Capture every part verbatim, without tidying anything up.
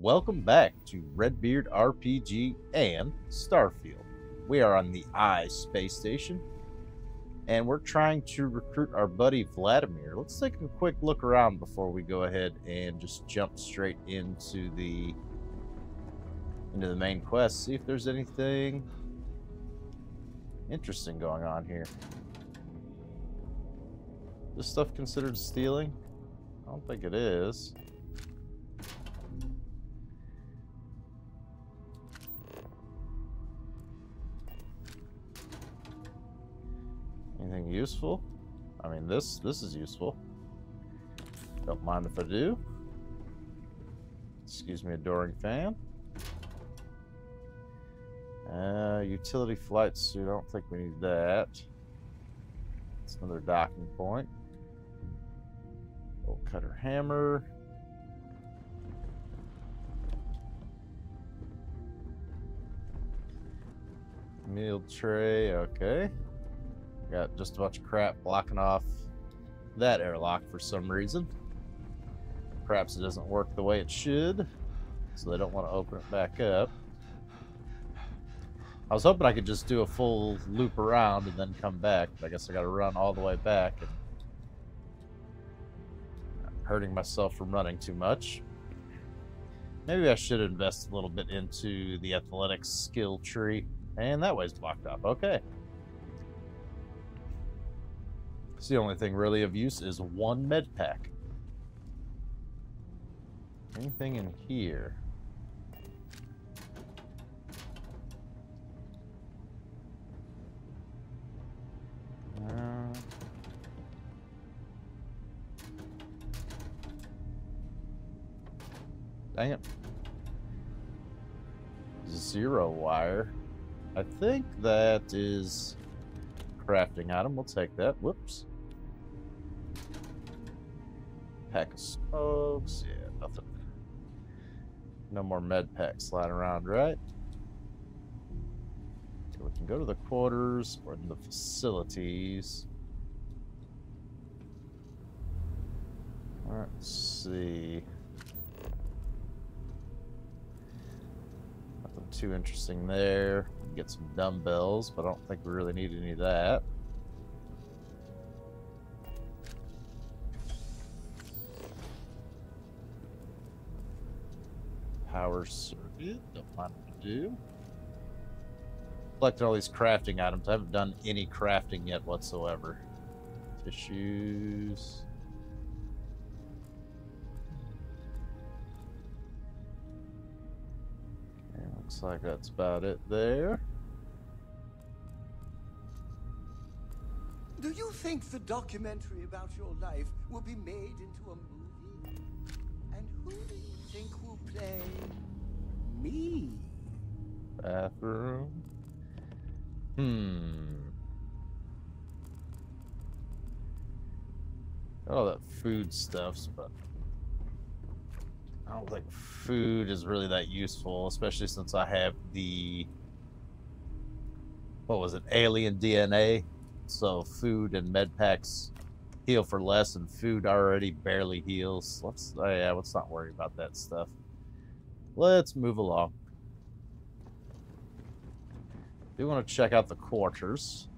Welcome back to Redbeard R P G and Starfield. We are on the I space station, and we're trying to recruit our buddy Vladimir. Let's take a quick look around before we go ahead and just jump straight into the into the main quest. See if there's anything interesting going on here. Is this stuff considered stealing? I don't think it is. Anything useful? I mean, this this is useful. Don't mind if I do. Excuse me, adoring fan. Uh, utility flight suit. I don't think we need that. That's another docking point. Old cutter hammer. Meal tray. Okay. Got just a bunch of crap blocking off that airlock for some reason. Perhaps it doesn't work the way it should, so they don't want to open it back up. I was hoping I could just do a full loop around and then come back, but I guess I got to run all the way back. And I'm hurting myself from running too much. Maybe I should invest a little bit into the athletics skill tree. And that way's blocked off. Okay. So the only thing really of use is one med pack. Anything in here? Uh, dang it. Zero wire. I think that is crafting item. We'll take that. Whoops. Pack of smokes, yeah, nothing. No more med packs lying around, right? So we can go to the quarters or the facilities. Let's see. Nothing too interesting there. We can get some dumbbells, but I don't think we really need any of that. Power circuit, don't mind what to do. Collected all these crafting items. I haven't done any crafting yet whatsoever. Tissues. Okay, looks like that's about it there. Do you think the documentary about your life will be made into a movie? And who do you think will play me? Bathroom. Hmm. Got all that food stuffs, but I don't think food is really that useful, especially since I have the, what was it, alien D N A? So food and med packs heal for less, and food already barely heals. Let's, oh yeah, let's not worry about that stuff. Let's move along. We want to check out the quarters.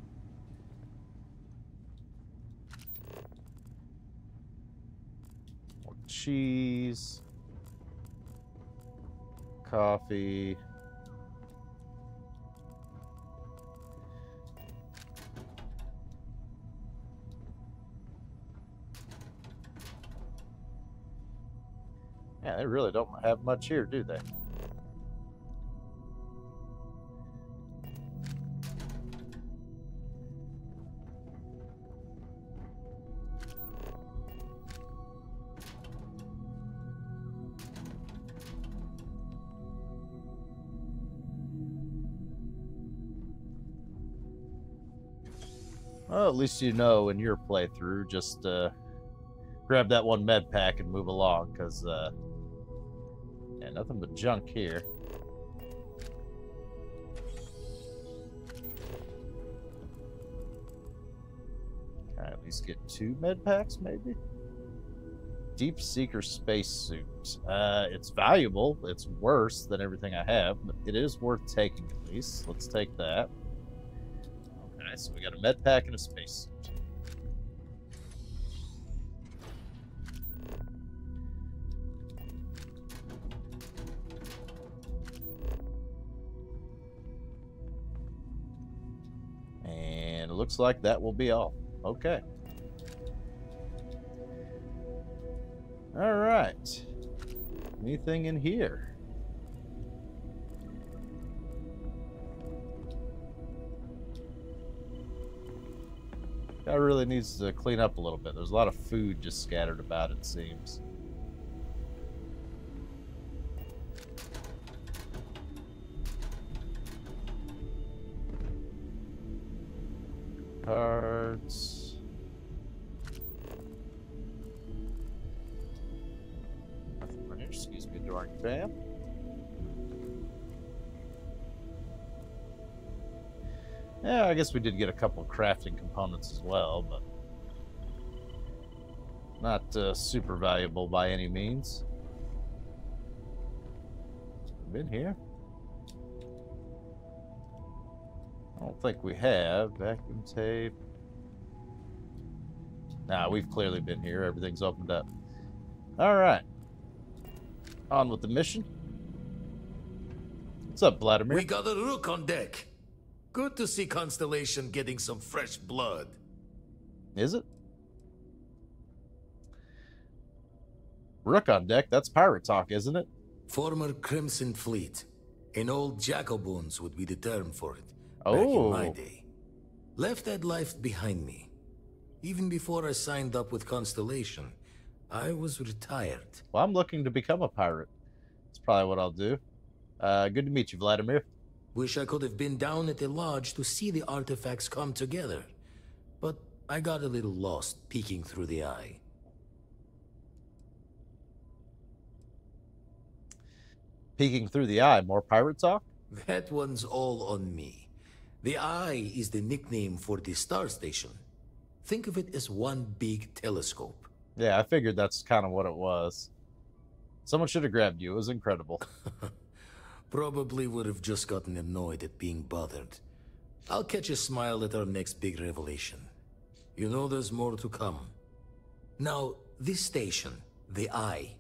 More cheese. Coffee. Yeah, they really don't have much here, do they? Well, at least you know in your playthrough, just uh, grab that one med pack and move along, because uh, yeah, nothing but junk here. Can I at least get two med packs, maybe? Deep Seeker spacesuit. Uh, it's valuable. It's worse than everything I have, but it is worth taking at least. Let's take that. Okay, so we got a med pack and a spacesuit. And it looks like that will be all. Okay. All right. Anything in here? That really needs to clean up a little bit. There's a lot of food just scattered about, it seems. Cards. Excuse me, darn fam. Yeah, I guess we did get a couple of crafting components as well, but not uh, super valuable by any means. Been here? I don't think we have. Vacuum tape. Nah, we've clearly been here. Everything's opened up. All right. On with the mission. What's up, Vladimir? We got a Rook on deck. Good to see Constellation getting some fresh blood. Is it? Rook on deck? That's pirate talk, isn't it? Former Crimson Fleet. An old Jackaboons would be the term for it. Oh. Back in my day. Left that life behind me. Even before I signed up with Constellation, I was retired. Well, I'm looking to become a pirate. That's probably what I'll do. Uh, good to meet you, Vladimir. Wish I could have been down at the lodge to see the artifacts come together. But I got a little lost peeking through the eye. Peeking through the eye? More pirate talk? That one's all on me. The eye is the nickname for the star station. Think of it as one big telescope. Yeah, I figured that's kind of what it was. Someone should have grabbed you. It was incredible. Probably would have just gotten annoyed at being bothered. I'll catch a smile at our next big revelation. You know there's more to come. Now, this station, the Eye,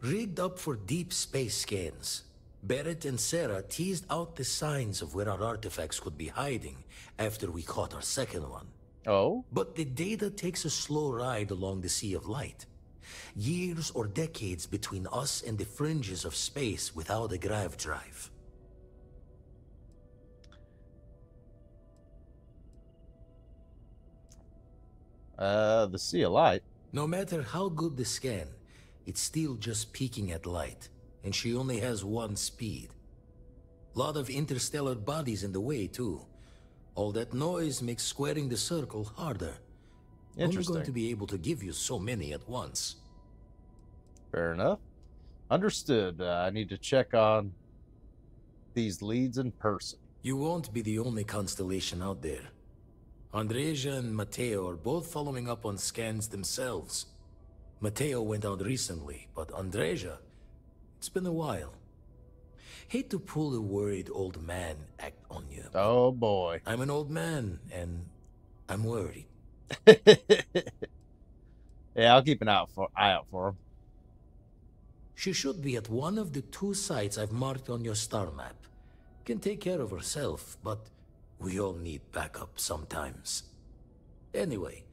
rigged up for deep space scans. Barrett and Sarah teased out the signs of where our artifacts could be hiding after we caught our second one. Oh? But the data takes a slow ride along the Sea of Light. Years or decades between us and the fringes of space without a grav drive. Uh, the Sea of Light? No matter how good the scan, it's still just peeking at light, and she only has one speed. Lot of interstellar bodies in the way, too. All that noise makes squaring the circle harder. Interesting. Only going to be able to give you so many at once. Fair enough. Understood. Uh, I need to check on these leads in person. You won't be the only Constellation out there. Andreja and Mateo are both following up on scans themselves. Mateo went out recently, but Andreja, it's been a while. Hate to pull a worried old man act on you. Oh, boy. I'm an old man, and I'm worried. Yeah, I'll keep an eye out, for, eye out for him. She should be at one of the two sites I've marked on your star map. Can take care of herself, but we all need backup sometimes. Anyway,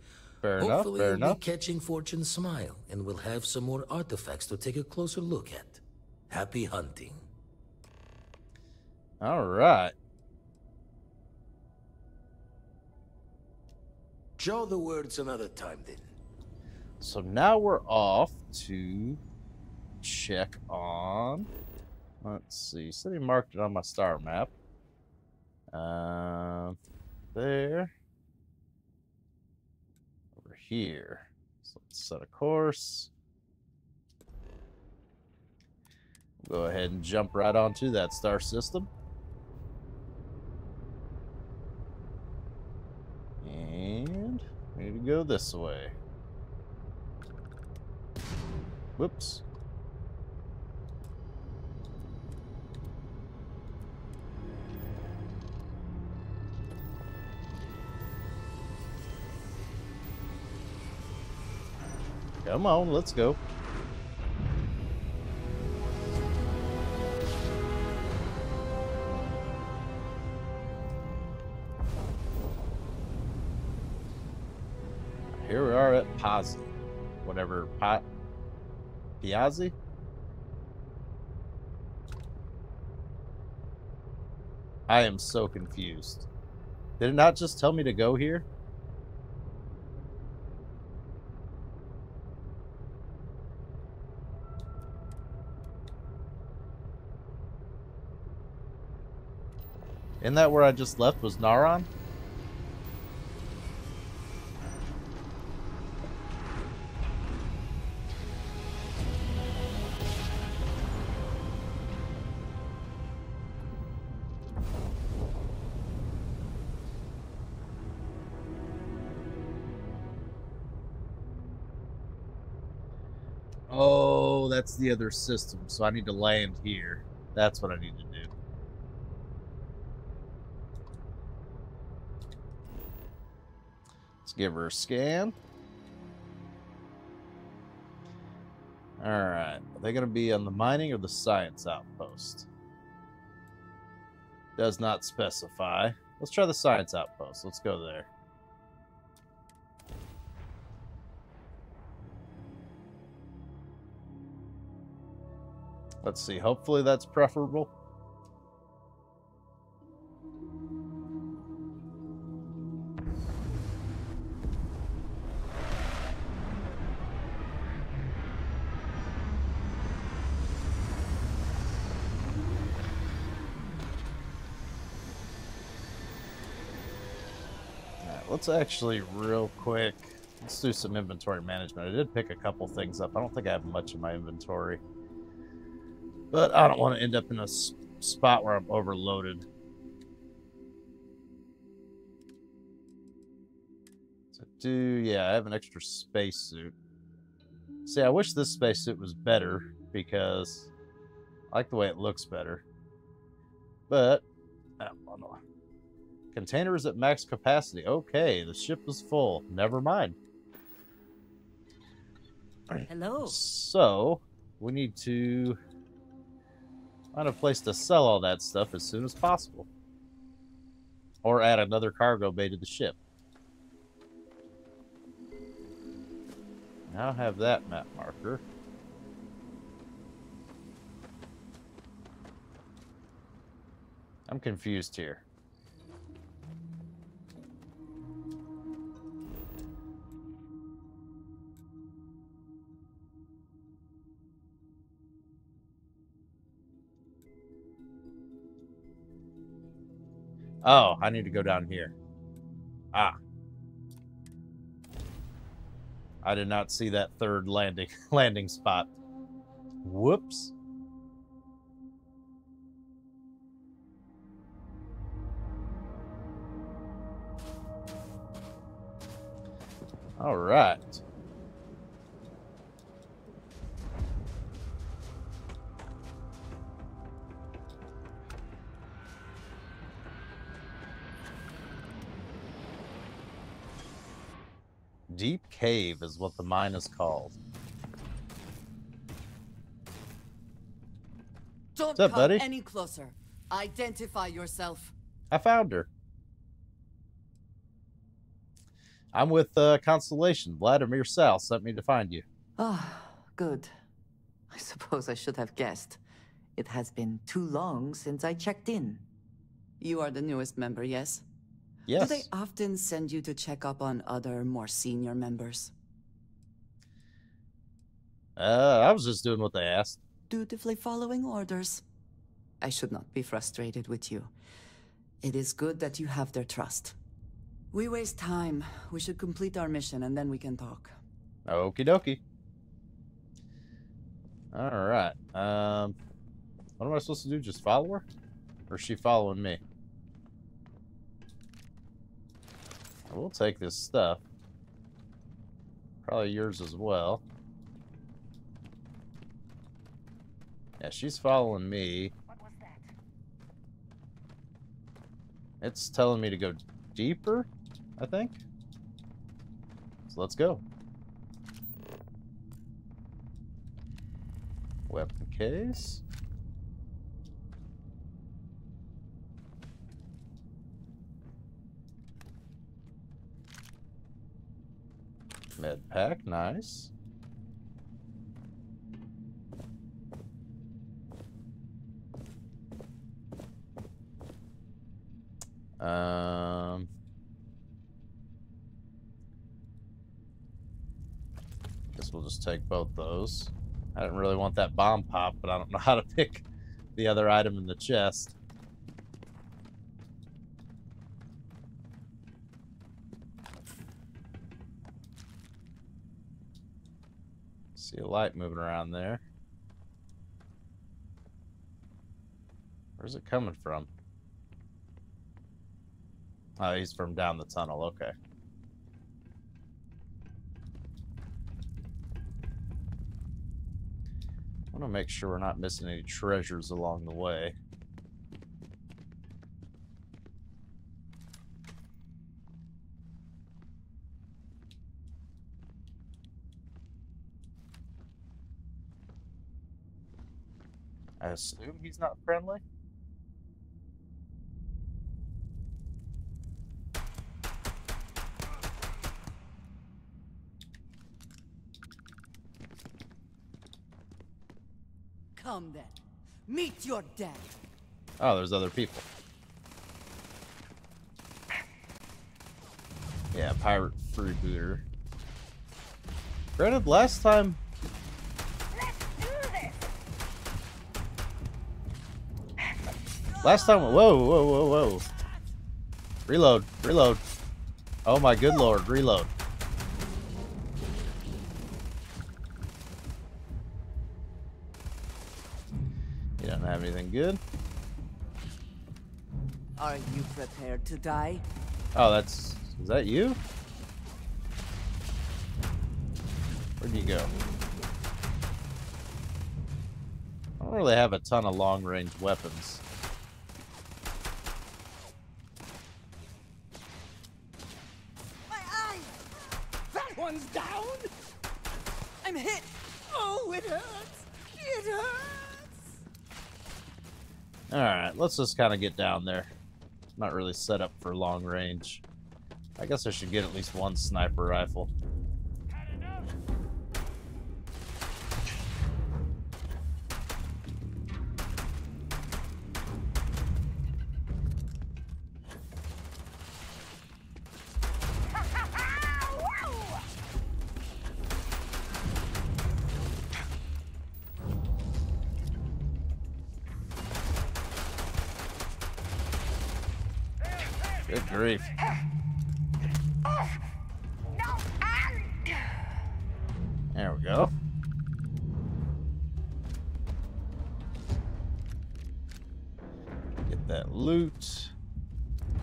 fair hopefully enough, fair we'll enough. be catching Fortune's smile, and we'll have some more artifacts to take a closer look at. Happy hunting. All right. Show the words another time, then. So now we're off to check on. Let's see. Somebody marked it on my star map. Uh, there. Over here. So let's set a course. Go ahead and jump right onto that star system. And we need to go this way. Whoops. Come on, let's go. Here we are at Piazzi. Whatever, Pi Piazzi? I am so confused. Did it not just tell me to go here? Isn't that where I just left was Nauron? Oh, that's the other system, so I need to land here. That's what I need to do. Give her a scan. All right. Are they going to be on the mining or the science outpost? Does not specify. Let's try the science outpost. Let's go there. Let's see. Hopefully that's preferable. Let's actually, real quick, let's do some inventory management. I did pick a couple things up. I don't think I have much in my inventory. But I don't want to end up in a spot where I'm overloaded. So, do, yeah, I have an extra spacesuit. See, I wish this spacesuit was better because I like the way it looks better. But, I don't know. Container is at max capacity. Okay, the ship is full. Never mind. Hello. So, we need to find a place to sell all that stuff as soon as possible. Or add another cargo bay to the ship. Now have that map marker. I'm confused here. Oh, I need to go down here. Ah. I did not see that third landing landing spot. Whoops. All right. Deep Cave is what the mine is called. Don't What's up, come buddy? Any closer. Identify yourself. I found her. I'm with uh, Constellation. Vladimir Sal sent me to find you. Oh, good. I suppose I should have guessed. It has been too long since I checked in. You are the newest member, yes? Yes. Do they often send you to check up on other, more senior members? Uh, I was just doing what they asked. Dutifully following orders. I should not be frustrated with you. It is good that you have their trust. We waste time. We should complete our mission and then we can talk. Okie dokie. Alright. Um, what am I supposed to do? Just follow her? Or is she following me? We'll take this stuff. Probably yours as well. Yeah, she's following me. What was that? It's telling me to go deeper, I think. So let's go. Weapon case. Med pack, nice. Um, guess we'll just take both those. I didn't really want that bomb pop, but I don't know how to pick the other item in the chest. See a light moving around there. Where's it coming from? Oh, he's from down the tunnel. Okay. I want to make sure we're not missing any treasures along the way. I assume he's not friendly. Come then, meet your dad. Oh, there's other people. Yeah, pirate freebooter. Granted, last time. Let's do this. Last time, whoa, whoa, whoa, whoa! Reload, reload. Oh my good lord, reload. Anything good? Are you prepared to die? Oh, that's... Is that you? Where'd you go? I don't really have a ton of long-range weapons. My eye! That one's down! I'm hit! Oh, it hurts! It hurts! Alright, let's just kind of get down there. I'm not really set up for long range. I guess I should get at least one sniper rifle. Had enough. Good grief. There we go. Get that loot.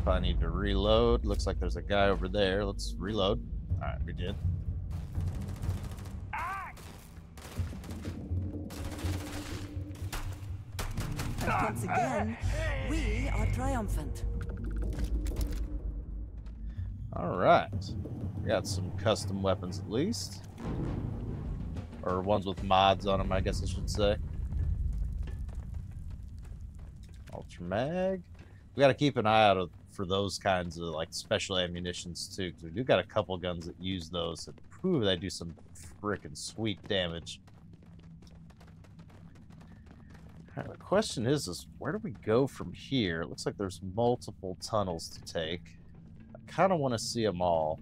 If I need to reload, looks like there's a guy over there. Let's reload. Alright, we did. And once again, we are triumphant. Alright, we got some custom weapons at least. Or ones with mods on them, I guess I should say. Ultra mag. We got to keep an eye out for those kinds of like special ammunitions too, because we do got a couple guns that use those. That prove they do some freaking sweet damage. Alright, the question is, is where do we go from here? It looks like there's multiple tunnels to take. Kind of want to see them all.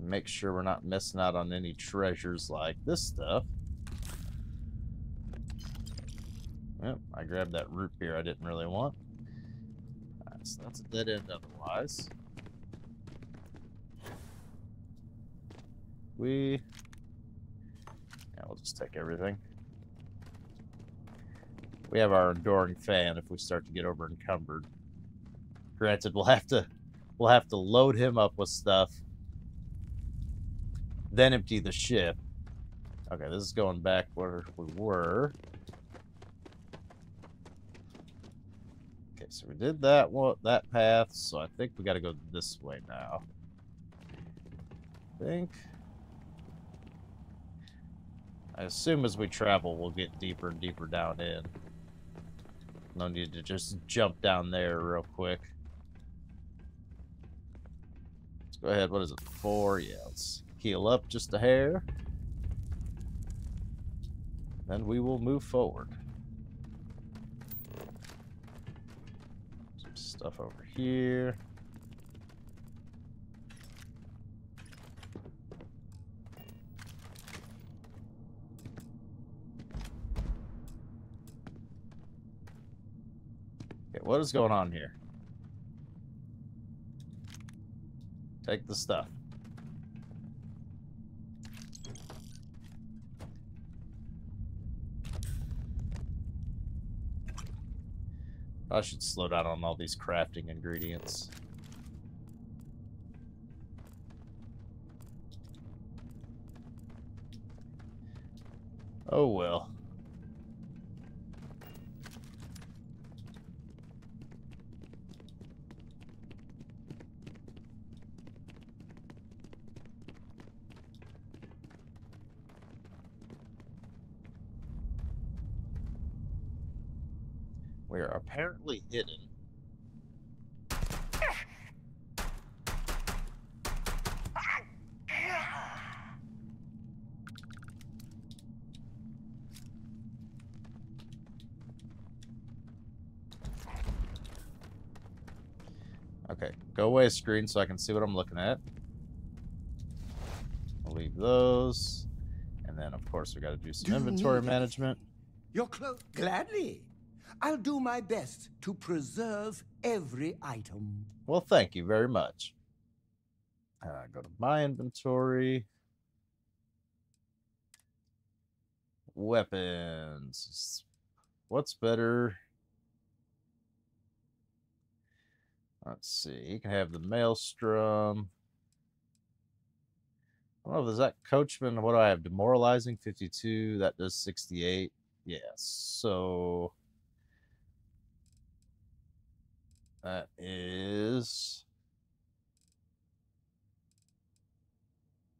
Make sure we're not missing out on any treasures like this stuff. Yep, I grabbed that root beer I didn't really want. Alright, so that's a dead end otherwise. We... Yeah, we'll just take everything. We have our enduring fan if we start to get over encumbered. Granted, we'll have to we'll have to load him up with stuff, then empty the ship. Okay, this is going back where we were. Okay, so we did that one, that path, so I think we got to go this way now. I think. I assume as we travel, we'll get deeper and deeper down in. No need to just jump down there real quick. Let's go ahead. What is it? Four? Yeah, let's heal up just a hair. Then we will move forward. Some stuff over here. What is going on here? Take the stuff. I should slow down on all these crafting ingredients. Oh well. We are apparently hidden. Okay, go away, screen, so I can see what I'm looking at. I'll leave those. And then, of course, we got to do some do inventory management. Your clothes? Gladly. I'll do my best to preserve every item. Well, thank you very much. Uh, go to my inventory. Weapons. What's better? Let's see. You can have the Maelstrom. I don't know, is that Coachman? What do I have? Demoralizing fifty-two. That does sixty-eight. Yeah, so... that is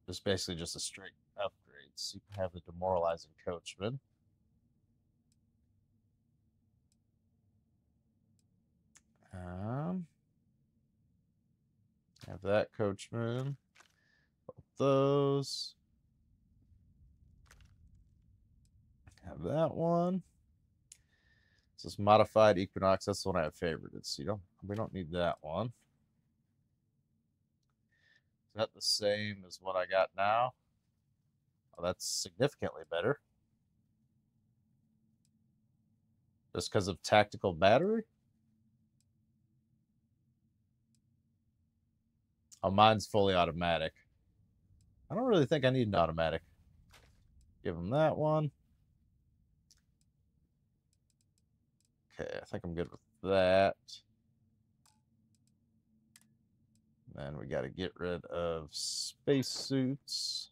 just basically just a straight upgrade. So you can have the demoralizing coachman. Um, have that coachman. Both those. Have that one. So it's modified Equinox. That's the one I have favorited. So you don't, we don't need that one. Is that the same as what I got now? Oh, that's significantly better. Just because of tactical battery? Oh, mine's fully automatic. I don't really think I need an automatic. Give him that one. Okay, I think I'm good with that. Then we got to get rid of spacesuits.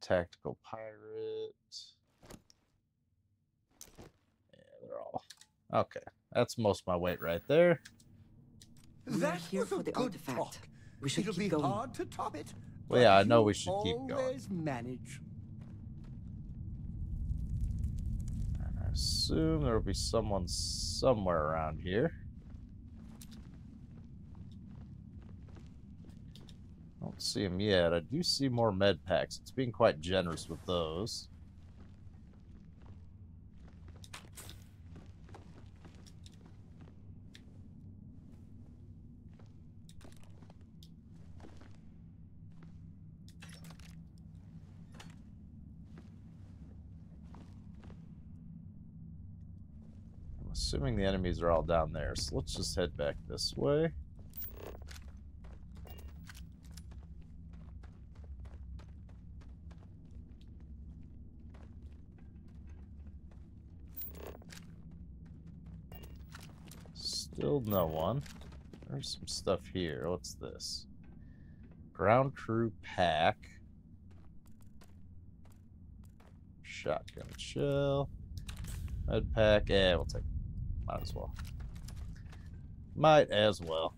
Tactical pirate. Yeah, they're all... okay, that's most of my weight right there. That's here for the artifact. Talk. We should It'll keep be going. Hard to top it. Well, yeah, I know we should keep going. Manage. I assume there will be someone somewhere around here. I don't see him yet. I do see more med packs. It's being quite generous with those. Assuming the enemies are all down there, so let's just head back this way. Still no one. There's some stuff here. What's this? Ground crew pack. Shotgun shell. Med pack. Yeah, we'll take it. Might as well. Might as well.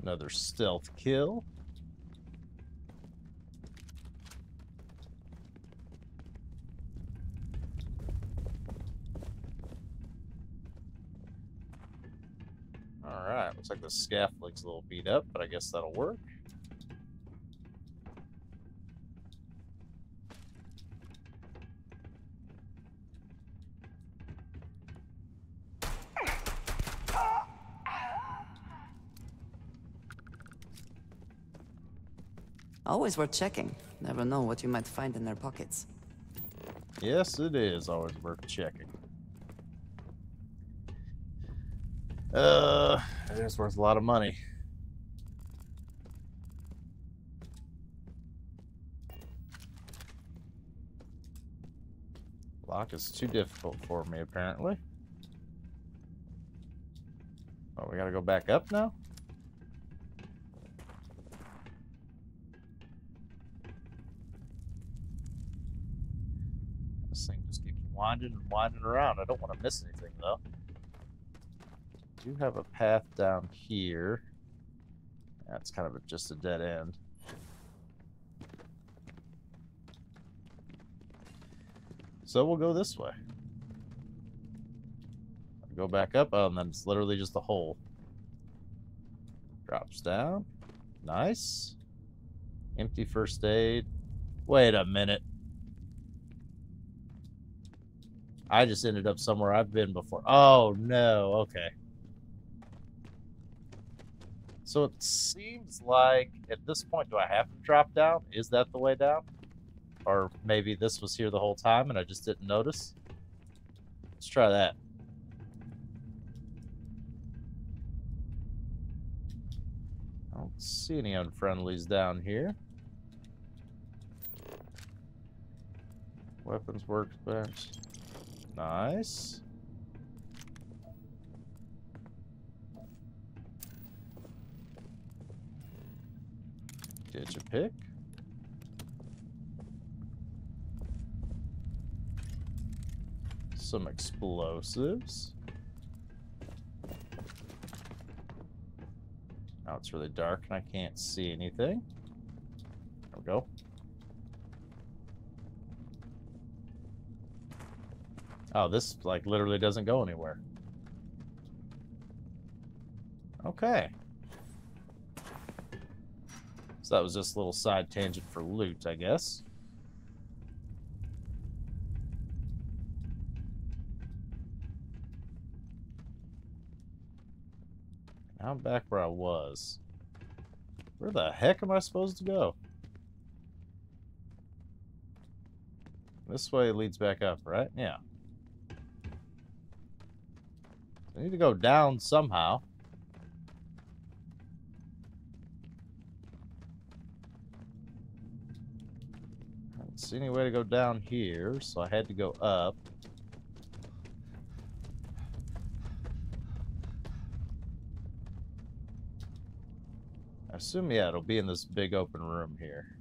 Another stealth kill. Alright, looks like the scaffolding's a little beat up, but I guess that'll work. Always worth checking. Never know what you might find in their pockets. Yes, it is always worth checking. Uh, it's worth a lot of money. Lock is too difficult for me, apparently. Oh, we gotta go back up now? This thing just keeps winding and winding around. I don't want to miss anything, though. I do have a path down here. That's kind of a, just a dead end. So we'll go this way. I'll go back up, oh, and then it's literally just a hole. Drops down. Nice. Empty first aid. Wait a minute. I just ended up somewhere I've been before. Oh, no. Okay. So it seems like, at this point, do I have to drop down? Is that the way down? Or maybe this was here the whole time and I just didn't notice? Let's try that. I don't see any unfriendlies down here. Weapons workbench. Nice. Ditch a pick. Some explosives. Now it's really dark and I can't see anything. There we go. Oh, this like literally doesn't go anywhere. Okay. So that was just a little side tangent for loot, I guess. Now I'm back where I was. Where the heck am I supposed to go? This way leads back up, right? Yeah. I need to go down somehow. See any way to go down here, so I had to go up. I assume, yeah, it'll be in this big open room here.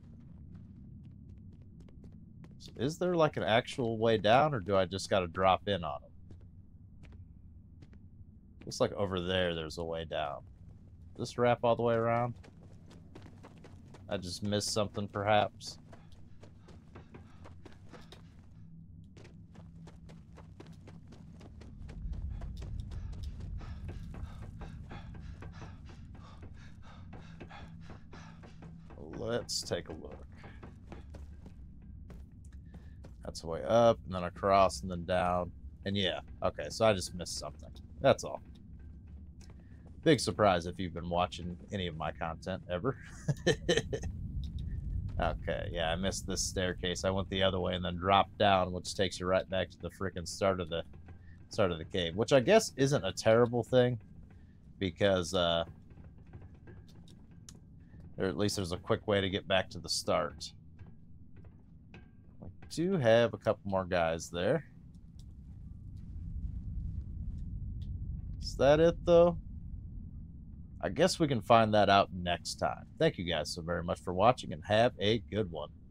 So is there like an actual way down, or do I just gotta drop in on them? Looks like over there there's a way down. Does this wrap all the way around? I just missed something, perhaps. Let's take a look. That's the way up, and then across, and then down. And yeah, okay, so I just missed something. That's all. Big surprise if you've been watching any of my content ever. Okay, yeah, I missed this staircase. I went the other way and then dropped down, which takes you right back to the freaking start of the start of the cave, which I guess isn't a terrible thing because... Uh, Or at least there's a quick way to get back to the start. I do have a couple more guys there. Is that it, though? I guess we can find that out next time. Thank you guys so very much for watching, and have a good one.